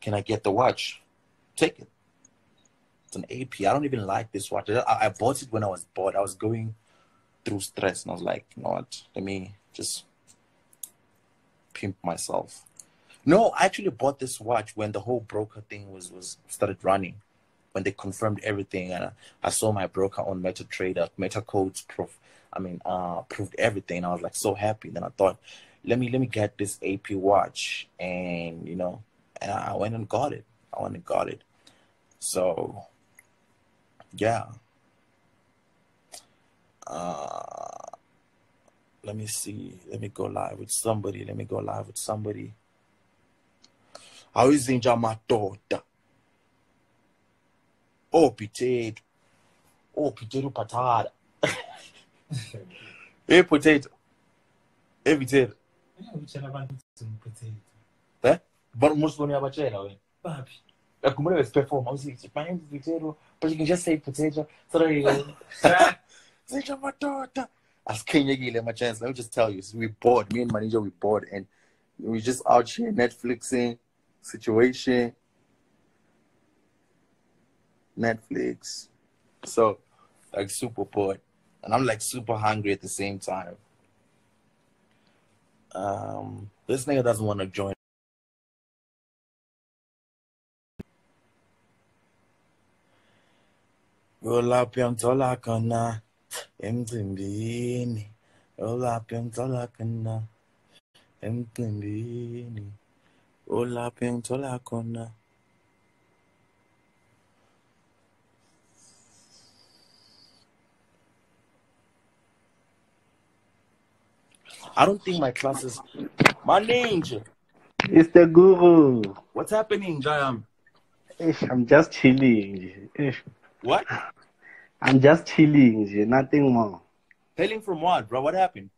Can I get the watch? Take it. It's an AP. I don't even like this watch. I bought it when I was bored. I was going through stress, and I was like, you know what? Let me just pimp myself. No, I actually bought this watch when the whole broker thing was started running, when they confirmed everything, and I saw my broker on MetaTrader, MetaCodes proved everything. I was like so happy. Then I thought, let me get this AP watch, and you know, and I went and got it. So, yeah. Let me see. Let me go live with somebody. How is Inja Matota? Oh, potato patata. Hey, potato. Hey, potato. Eh? But most of them are potato. Papi. I can always perform. I was like, my name is potato, but you can just say potato. So there you go. Inja Matota. As Kenya gave my chance. Let me just tell you, we bored. Me and Manija, we bored, and we just out here Netflixing. Situation, Netflix, so like super bored, and I'm like super hungry at the same time. This nigga doesn't want to join. Hola, Pentola Kona. I don't think my class is. My ninja. It's the guru. What's happening, Jayam? I'm just chilling. What? I'm just chilling. Nothing more. Healing from what, bro? What happened?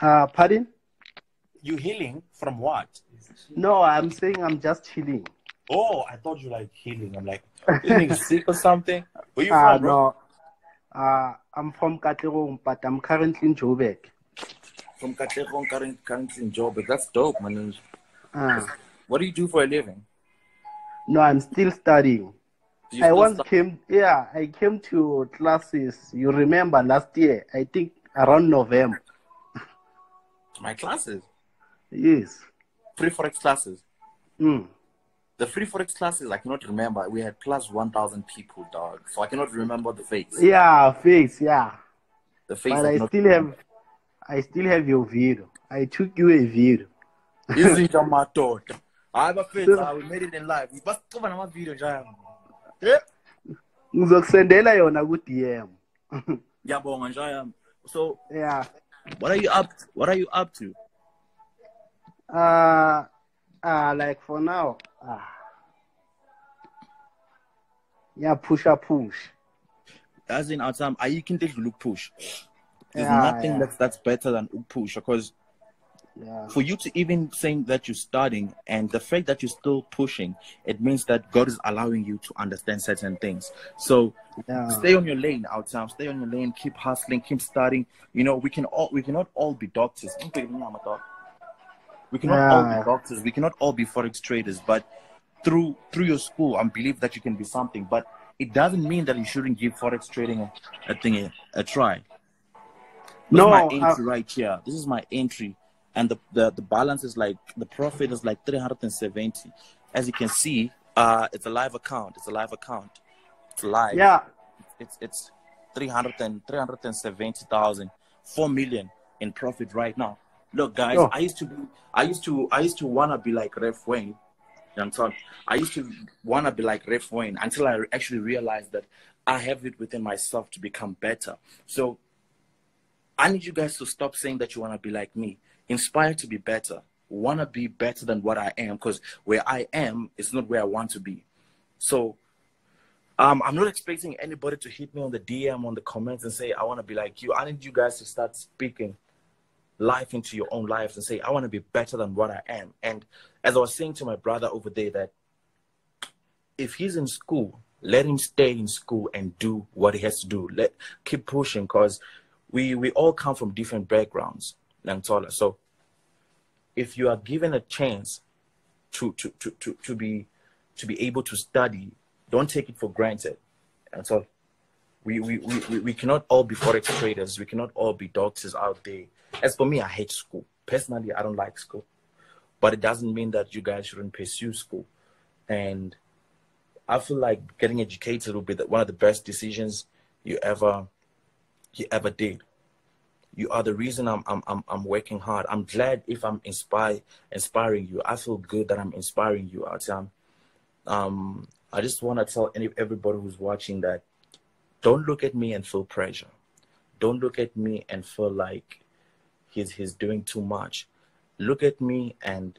Pardon? You healing from what? No, I'm saying I'm just healing. Oh, I thought you like healing. I'm like, you sick or something? Where you from, bro? No. I'm from Katlehong, but I'm currently in Joburg. From Katlehong, currently in Joburg. That's dope, man. What do you do for a living? No, I'm still studying. I came to classes. You remember last year? I think around November. My classes. Yes. Free Forex classes. The Free Forex classes, I cannot remember. We had class 1,000 people, dog. So I cannot remember the face. Yeah, face, yeah. The face. But I still have your video. I took you a video. This is my thought. I have a face. We made it in life. We must cover my video, Jayam. Yeah. Uzosendela yona ku DM. Ngiyabonga Jayam. So yeah. What are you up to? Like for now, yeah, push. As in our time, I can take a look push. There's nothing that's better than push, because for you to even saying that you're studying, and the fact that you're still pushing, it means that God is allowing you to understand certain things. So stay on your lane, outside. Stay on your lane. Keep hustling. Keep studying. You know, we cannot all be doctors. We cannot all be doctors. We cannot all be forex traders. But through your school, I believe that you can be something. But it doesn't mean that you shouldn't give forex trading a try. This is my entry right here. This is my entry. And the balance is like, the profit is like 370. As you can see, it's a live account. It's live. Yeah. It's 370,000, 4 million in profit right now. Look, guys, oh. I used to wanna be like Ralph Wayne. I used to wanna be like Ralph Wayne until I actually realized that I have it within myself to become better. So I need you guys to stop saying that you wanna be like me. Inspire to be better. Want to be better than what I am, because where I am is not where I want to be. So I'm not expecting anybody to hit me on the DM, on the comments, and say, I want to be like you. I need you guys to start speaking life into your own lives and say, I want to be better than what I am. And as I was saying to my brother over there, that if he's in school, let him stay in school and do what he has to do. Keep pushing, because we all come from different backgrounds. So if you are given a chance to be able to study. Don't take it for granted. And so we cannot all be forex traders. We cannot all be doctors out there. As for me, I hate school. Personally, I don't like school. But it doesn't mean that you guys shouldn't pursue school. And I feel like getting educated will be one of the best decisions you ever did. You are the reason I'm working hard. I'm glad if I'm inspiring you. I feel good that I'm inspiring you out there. I just want to tell everybody who's watching that don't look at me and feel pressure. Don't look at me and feel like he's doing too much. Look at me and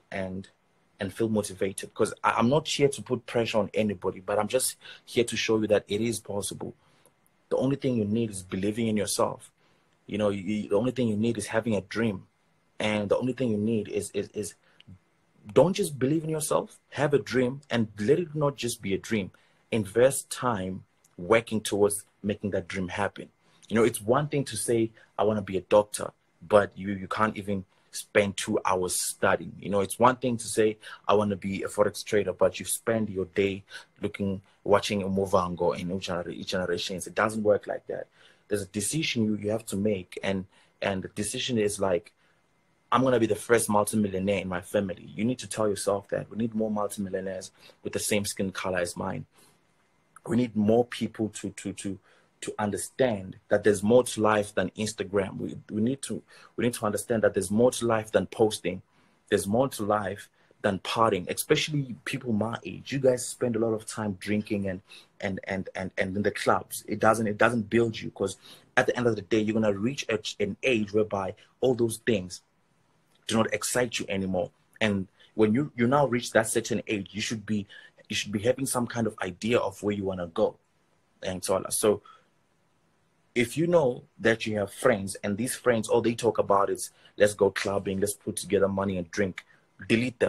feel motivated, because I'm not here to put pressure on anybody, but I'm just here to show you that it is possible. The only thing you need is believing in yourself. You know, the only thing you need is having a dream. And the only thing you need is don't just believe in yourself, have a dream, and let it not just be a dream. Invest time working towards making that dream happen. You know, it's one thing to say, I want to be a doctor, but you can't even spend 2 hours studying. You know, it's one thing to say, I want to be a forex trader, but you spend your day watching a Movango and each generations. It doesn't work like that. There's a decision you have to make. And the decision is like, I'm going to be the first multimillionaire in my family. You need to tell yourself that. We need more multimillionaires with the same skin color as mine. We need more people to understand that there's more to life than Instagram. We need to understand that there's more to life than posting. There's more to life than partying, especially people my age. You guys spend a lot of time drinking and in the clubs. It doesn't build you, because at the end of the day, you're gonna reach an age whereby all those things do not excite you anymore. And when you now reach that certain age, you should be having some kind of idea of where you wanna go. And so if you know that you have friends and these friends, all they talk about is, let's go clubbing, let's put together money and drink, delete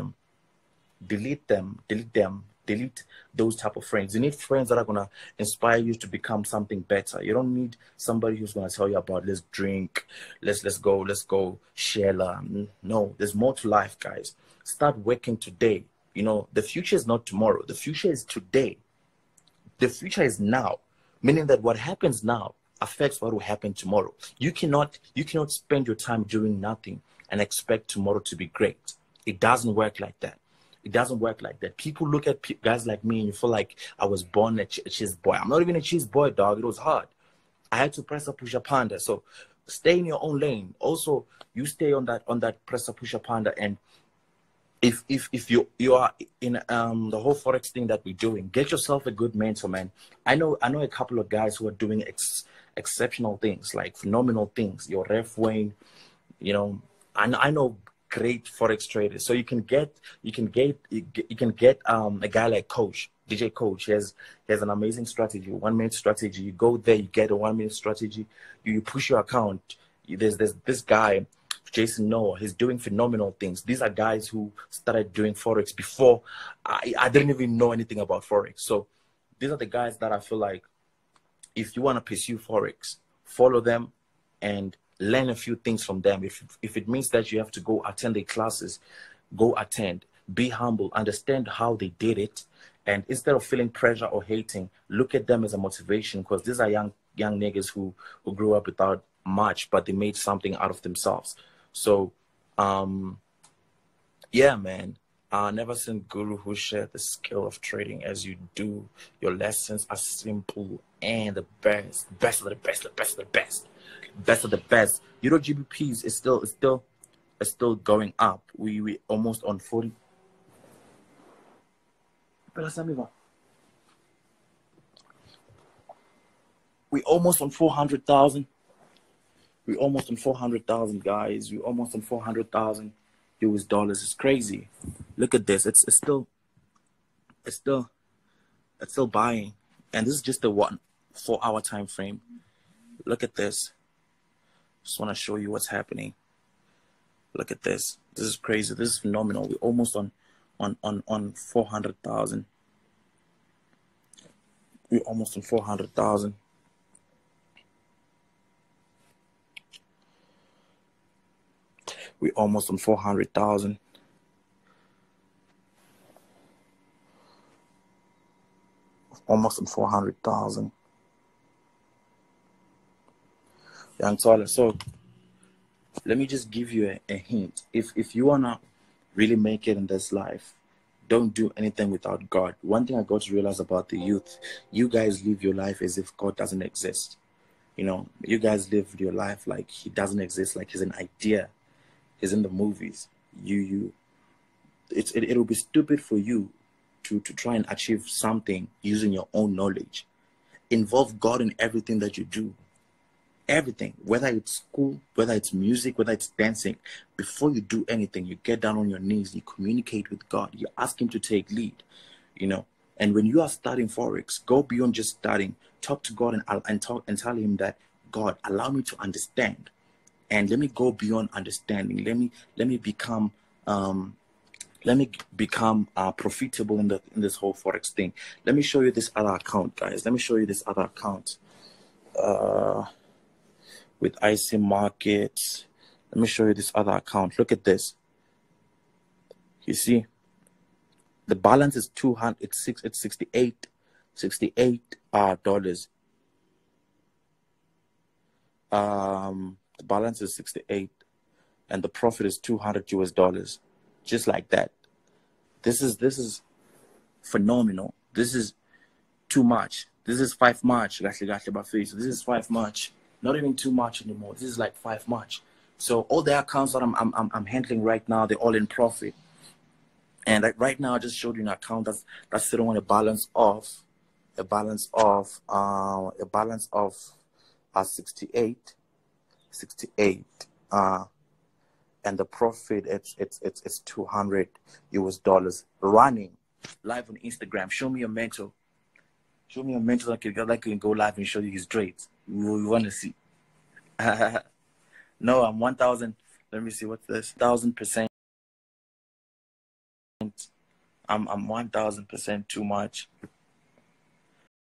those type of friends. You need friends that are going to inspire you to become something better. You don't need somebody who's going to tell you about, let's drink, let's go share. No, there's more to life, guys. Start working today. You know, the future is not tomorrow. The future is today. The future is now, meaning that what happens now affects what will happen tomorrow. You cannot spend your time doing nothing and expect tomorrow to be great. It doesn't work like that. It doesn't work like that. People look at guys like me and you feel like I was born a cheese boy. I'm not even a cheese boy, dog. It was hard. I had to press a pusher panda. So stay in your own lane. Also, you stay on that press a pusher panda. And if you are in the whole forex thing that we're doing, get yourself a good mentor, man. I know a couple of guys who are doing exceptional things, like phenomenal things. Your Ralph Wayne, you know, and I know great forex traders. So you can get a guy like Coach DJ. Coach he has an amazing strategy, 1 minute strategy. You go there, you get a 1 minute strategy. You push your account. There's this guy, Jason Noah. He's doing phenomenal things. These are guys who started doing forex before I didn't even know anything about forex. So these are the guys that I feel like, if you want to pursue forex, follow them and learn a few things from them. If it means that you have to go attend their classes, go attend. Be humble, understand how they did it, and instead of feeling pressure or hating, look at them as a motivation, because these are young niggas who grew up without much, but they made something out of themselves. So, yeah, man, I never seen guru who shared the skill of trading as you do. Your lessons are simple and the best, best of the best, the best of the best, best of the best. You know, GBPs is still going up. We almost on 40. We almost on 400,000. We're almost on 400,000, guys. We're almost on $400,000 US. It's crazy. Look at this. It's still buying. And this is just the 1 4-hour time frame. Look at this. Just want to show you what's happening. Look at this. This is crazy. This is phenomenal. We're almost on 400,000. We're almost on 400,000. We're almost on 400,000. almost 400,000. Young Tyler, so let me just give you a hint. If you wanna really make it in this life, don't do anything without God. One thing I got to realize about the youth, you guys live your life as if God doesn't exist. You know, you guys live your life like he doesn't exist, like he's an idea. He's in the movies. It will be stupid for you to try and achieve something using your own knowledge. Involve God in everything that you do. Everything, whether it's school, whether it's music, whether it's dancing, before you do anything, you get down on your knees, you communicate with God, you ask him to take lead, you know. And when you are studying Forex, go beyond just studying. Talk to God and tell him that, God, allow me to understand. And let me go beyond understanding. Let me become profitable in this whole Forex thing. Let me show you this other account, guys. Let me show you this other account. With IC markets. Let me show you this other account. Look at this. You see, the balance is $68. The balance is 68, and the profit is $200 US, just like that. This is phenomenal. This is too much. This is 5 March. This is 5 March. Not even too much anymore. This is like 5 March. So all the accounts that I'm handling right now, they're all in profit. And right now, I just showed you an account that's sitting on a balance of 68, and the profit it's $200 US running live on Instagram. Show me your mentor. Show me a mentor that can go live and show you his trades. We want to see. No, I'm 1,000. Let me see what's this. 1,000%. I'm 1,000% too much.